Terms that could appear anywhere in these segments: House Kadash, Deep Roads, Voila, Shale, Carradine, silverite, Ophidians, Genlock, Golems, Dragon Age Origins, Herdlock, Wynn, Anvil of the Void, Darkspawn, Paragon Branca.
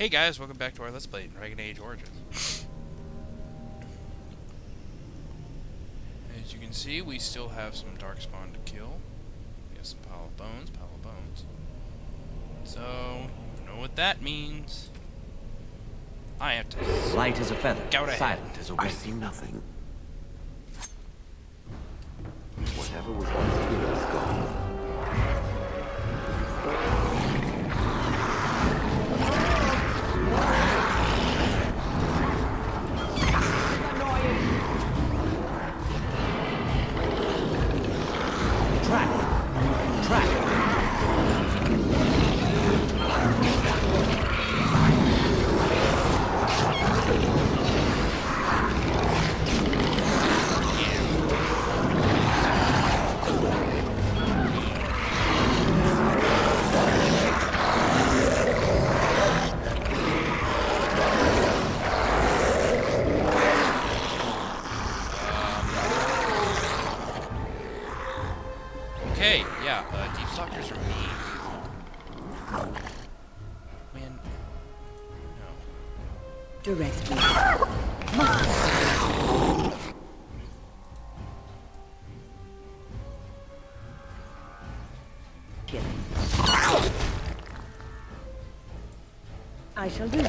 Hey guys, welcome back to our Let's Play Dragon Age Origins. As you can see, we still have some Darkspawn to kill. We have some pile of bones. So, you know what that means. I have to... Light as a feather, silent as a wing. I see nothing. Whatever was on the is gone. Direct me. I shall do it.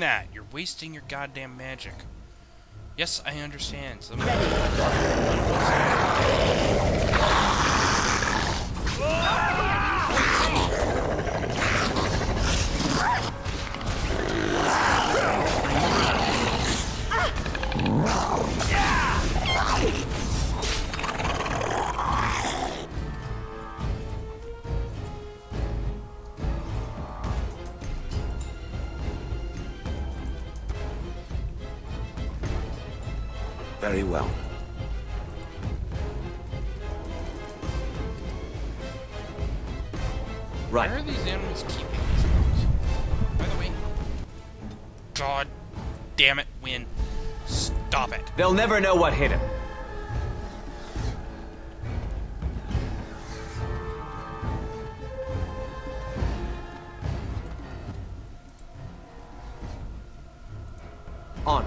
That. You're wasting your goddamn magic. Yes, I understand. Very well. Right. Where are these animals keeping these animals? By the way. God damn it, Wynn. Stop it. They'll never know what hit him. On.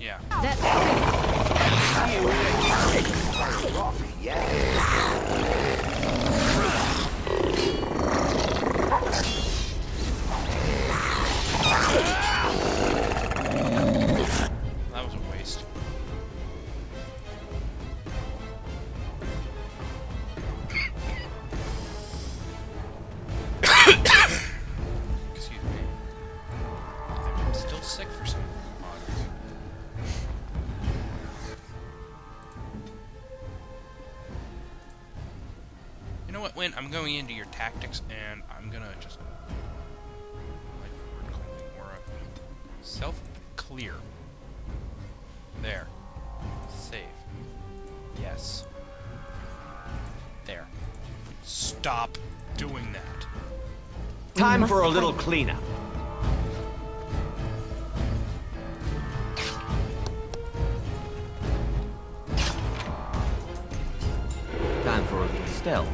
Yeah. That's that was a waste. Excuse me. I'm still sick for some reason. You know what, Wynn? I'm going into your tactics, and I'm gonna just self-clear. There. Save. Yes. There. Stop doing that. Time for a little cleanup. Time for a little stealth.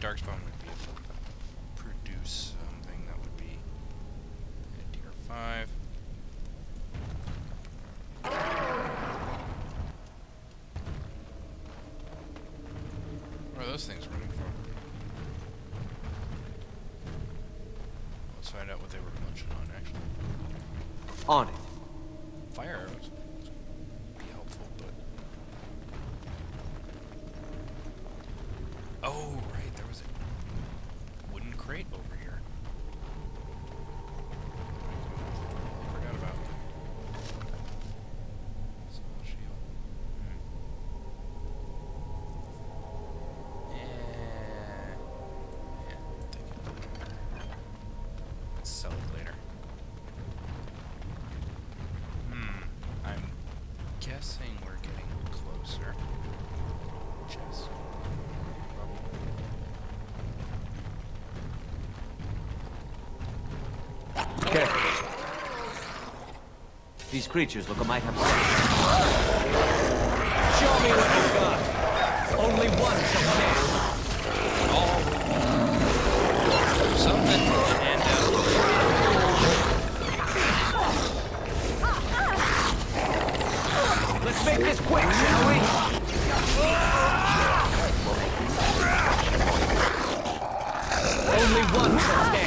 Darkspawn would be able to produce something that would be at tier 5. What are those things running for? Let's find out what they were munching on, actually. On it. Fire arrows. These creatures look a mite upset. Show me what you've got. Only one shall stand. Oh. Something and out. Let's make this quick, shall we? Only one shall stand.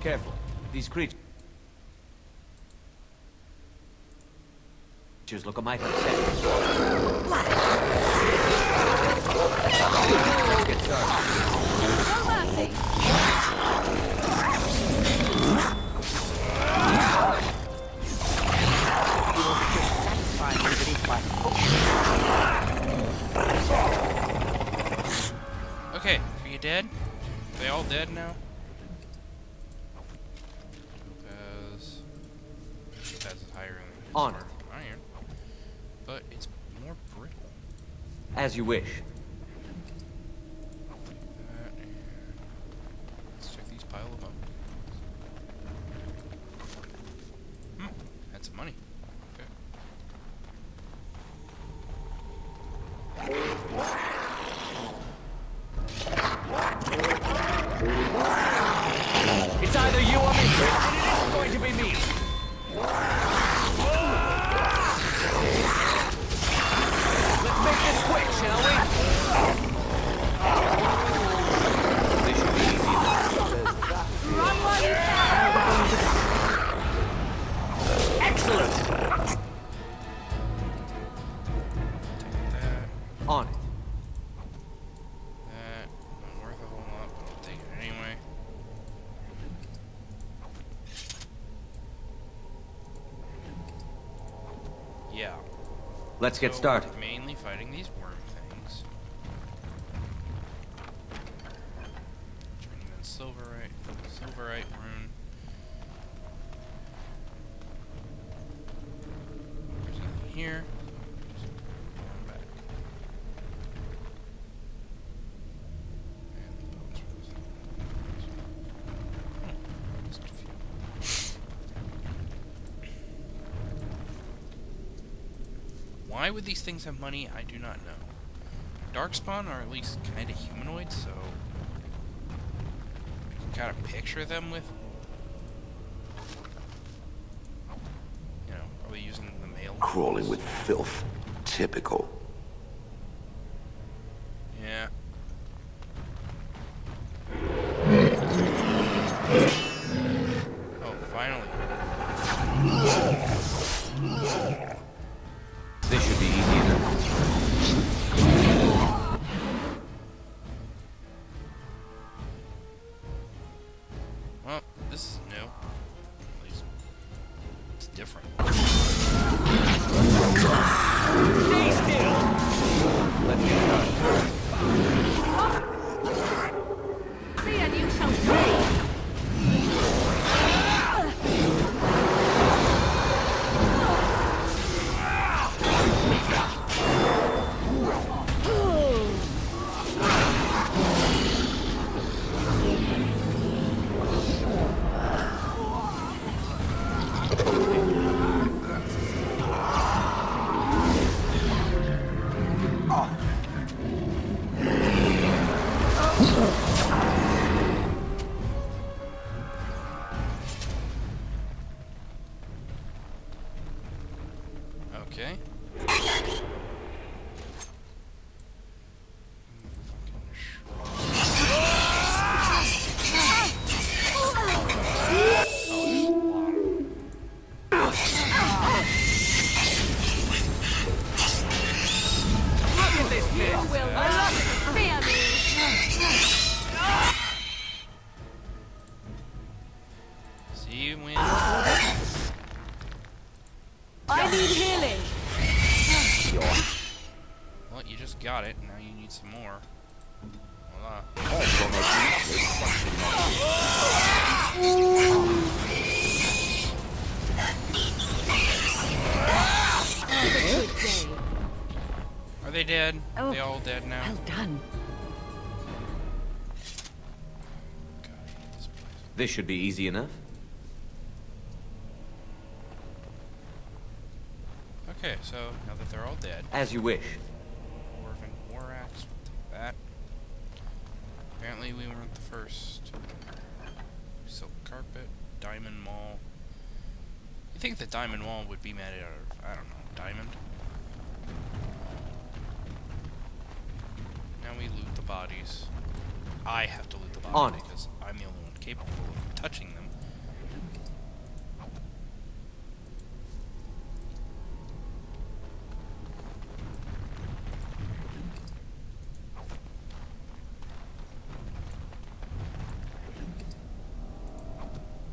Careful, these creatures look a mite upset. Let's get started. Okay, are you dead? Are they all dead now? Honor. Iron, but it's more brittle. As you wish. Let's check these pile of bones. Hmm, that's money. Okay. It's either you or me, and it is going to be me. Shall we? They should be easy enough. Excellent! Take that. On it. That not worth a whole lot, but I'll take it anyway. Yeah. Let's get started. Mainly fighting these worms. Silverite, silverite rune. There's nothing here. Just going back. And the bones for this. Just a few. Why would these things have money? I do not know. Darkspawn are at least kind of humanoid, so kind of picture them with, you know, probably using the mail. Crawling with filth, typical. Yeah. Oh, finally. This should be easy enough. Stay still! Let's get started. some more. Voila. Are they dead? Oh, they all dead now. Well done. This should be easy enough. Okay, so now that they're all dead. As you wish. Dwarven war axe, we'll take that. Apparently we weren't the first. Silk carpet, diamond maul. You think the diamond maul would be made out of, I don't know, diamond? Now we loot the bodies. I have to loot the bodies because I'm the only one capable of touching them.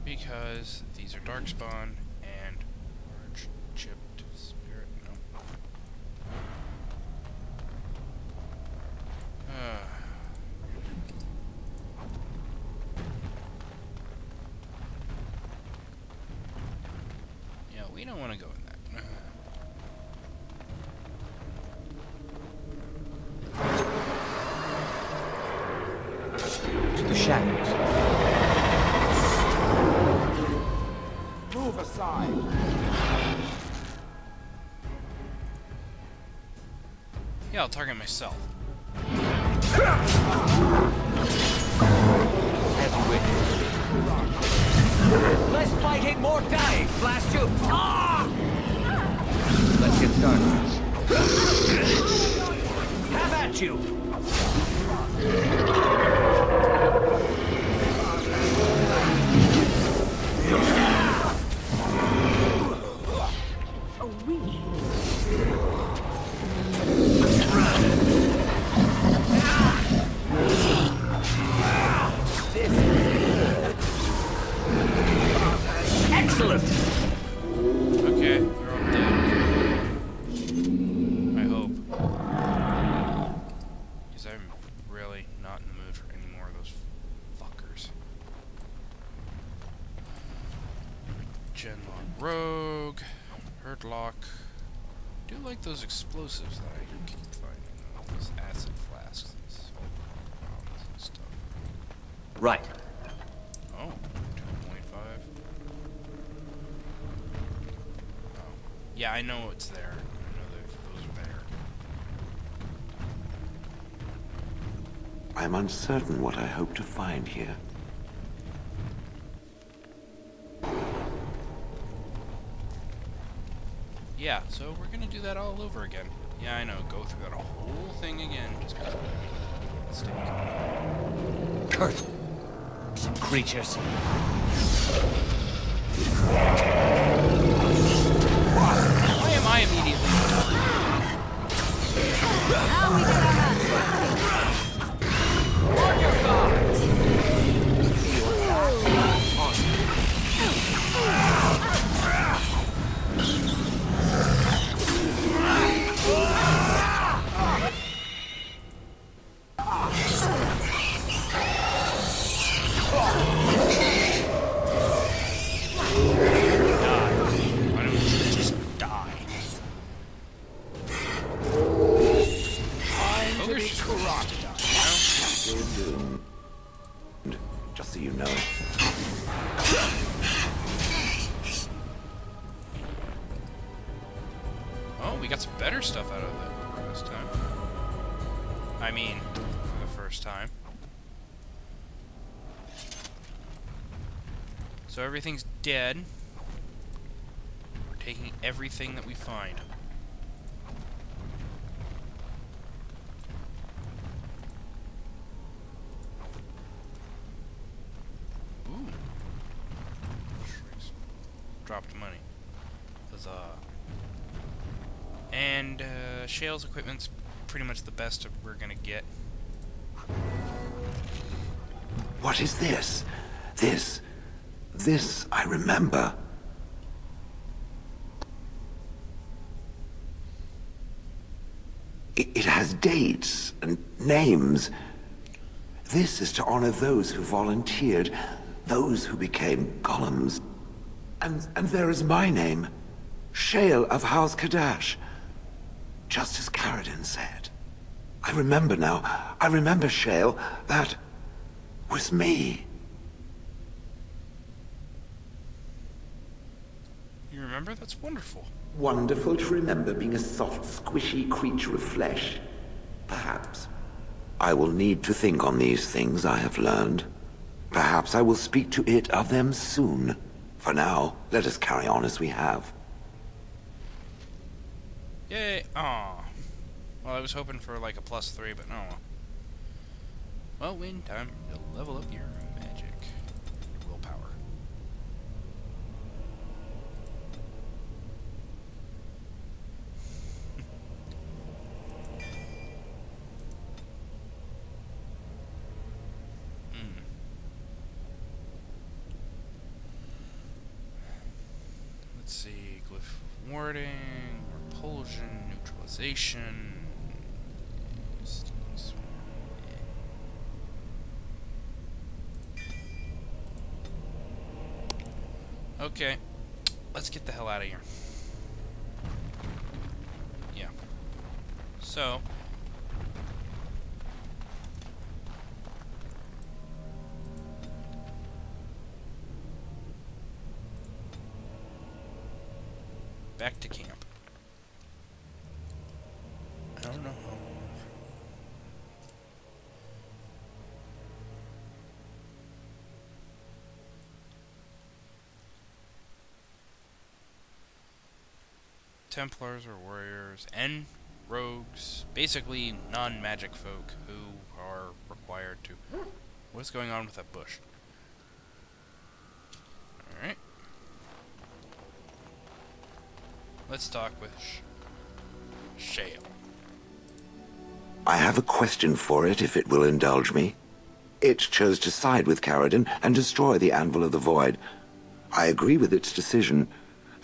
Because these are Darkspawn and large chipped spirit. No. Yeah, we don't want to go in that. To the shadows. Yeah, I'll target myself. As you wish. Less fighting, more dying. Blast you! Ah! Let's get started. Have at you! Excellent. Okay, we're all dead. I hope. Because I'm really not in the mood for any more of those fuckers. Genlock Rogue, Herdlock. I do like those explosives that I keep finding, those acid flasks, these bombs and stuff. Right. Oh. Yeah, I know it's there. I know those are there. I'm uncertain what I hope to find here. Yeah, so we're gonna do that all over again. Yeah, I know. Go through that whole thing again just because we made a mistake. Kurt! Some creatures. Why am I immediately? Now we get our hands. Work your guards. So everything's dead. We're taking everything that we find. Ooh. Dropped money. Huzzah. And Shale's equipment's pretty much the best we're gonna get. What is this? This I remember. It, It has dates and names. This is to honor those who volunteered, those who became golems. And there is my name, Shale of House Kadash. Just as Carradine said. I remember now. I remember, Shale. That was me. You remember? That's wonderful. Wonderful to remember being a soft, squishy creature of flesh. Perhaps I will need to think on these things I have learned. Perhaps I will speak to it of them soon. For now, let us carry on as we have. Yay! Aww. Well, I was hoping for like a +3, but no. Well, Wynn, time to level up your magic. Your willpower. Let's see, glyph warding, repulsion, neutralization. Okay, let's get the hell out of here. Yeah. So. Back to camp. I don't know how. Templars or warriors and rogues, basically non-magic folk who are required to... What's going on with that bush? Alright. Let's talk with Shale. I have a question for it, if it will indulge me. It chose to side with Carradine and destroy the Anvil of the Void. I agree with its decision.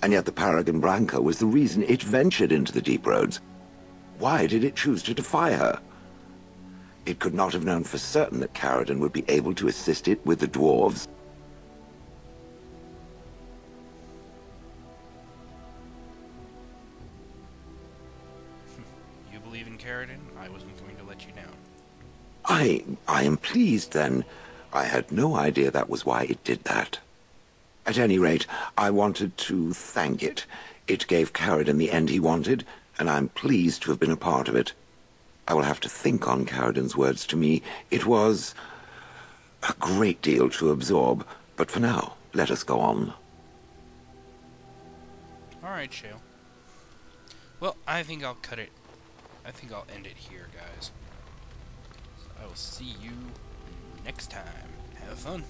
And yet the Paragon Branca was the reason it ventured into the Deep Roads. Why did it choose to defy her? It could not have known for certain that Carradine would be able to assist it with the dwarves. You believe in Carradine? I wasn't going to let you down. I am pleased, then. I had no idea that was why it did that. At any rate, I wanted to thank it. It gave Carradine the end he wanted, and I'm pleased to have been a part of it. I will have to think on Carradine's words to me. It was a great deal to absorb, but for now, let us go on. All right, Shale. Well, I think I'll cut it. I think I'll end it here, guys. So I will see you next time. Have fun.